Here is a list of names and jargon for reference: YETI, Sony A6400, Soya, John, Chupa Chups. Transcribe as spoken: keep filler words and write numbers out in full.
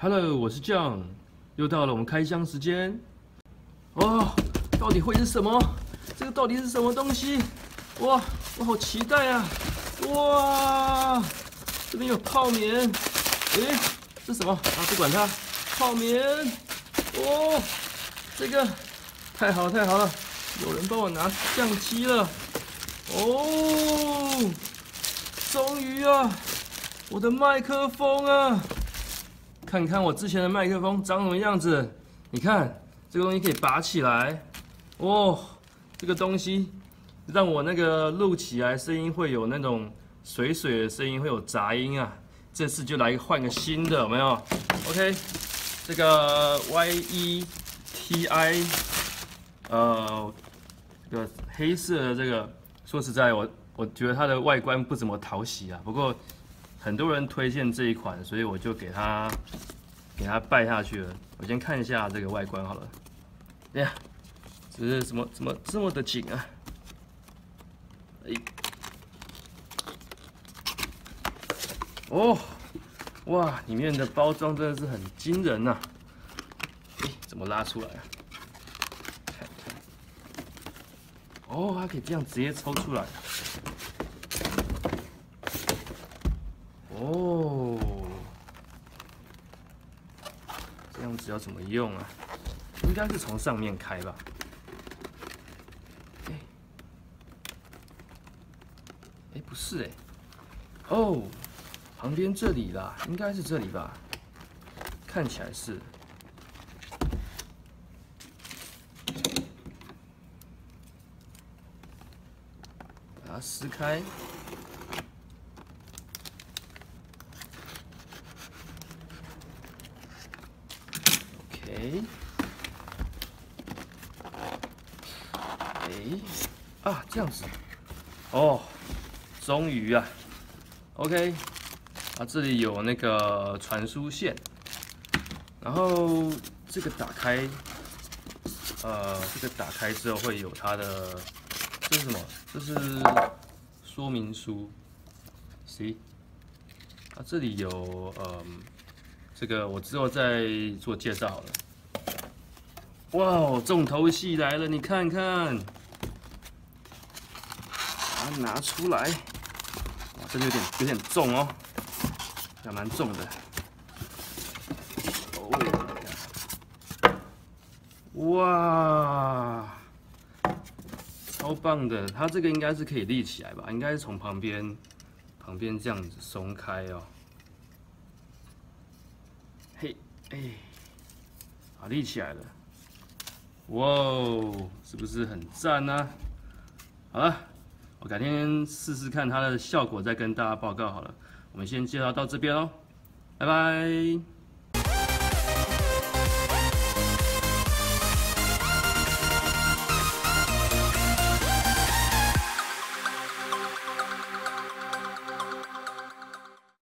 Hello， 我是 John， 又到了我们开箱时间。哦，到底会是什么？这个到底是什么东西？哇，我好期待啊！哇，这边有泡棉，诶，这是什么？啊，不管它，泡棉。哦，这个太好太好了，有人帮我拿相机了。哦，终于啊，我的麦克风啊！ 看看我之前的麦克风长什么样子？你看这个东西可以拔起来，哦，这个东西让我那个录起来声音会有那种水水的声音，会有杂音啊。这次就来换个新的，有没有 ？OK， 这个 Y E T I， 呃，这个黑色的这个，说实在我我觉得它的外观不怎么讨喜啊，不过 很多人推荐这一款，所以我就给它给它拜下去了。我先看一下这个外观好了。哎呀，这是什么？怎么这么的紧啊？哎，哦，哇，里面的包装真的是很惊人呐、啊！哎，怎么拉出来啊？看看，哦，它可以这样直接抽出来。 哦，这样子要怎么用啊？应该是从上面开吧。哎、欸，哎、欸，不是哎、欸，哦，旁边这里啦，应该是这里吧？看起来是。把它撕开。 哎，啊，这样子，哦，终于啊 ，OK， 啊，这里有那个传输线，然后这个打开，呃，这个打开之后会有它的，这是什么？这是说明书 ，C， 啊，这里有，呃，这个我之后再做介绍好了。 哇哦，重头戏来了！你看看，把它拿出来，哇，这有点有点重哦，还蛮重的。哦，哇，超棒的！它这个应该是可以立起来吧？应该是从旁边旁边这样子松开哦。嘿，哎，啊，立起来了。 哇哦， wow， 是不是很赞呢、啊？好了，我改天试试看它的效果，再跟大家报告好了。我们先介绍到这边喽，拜拜。